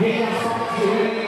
He has come to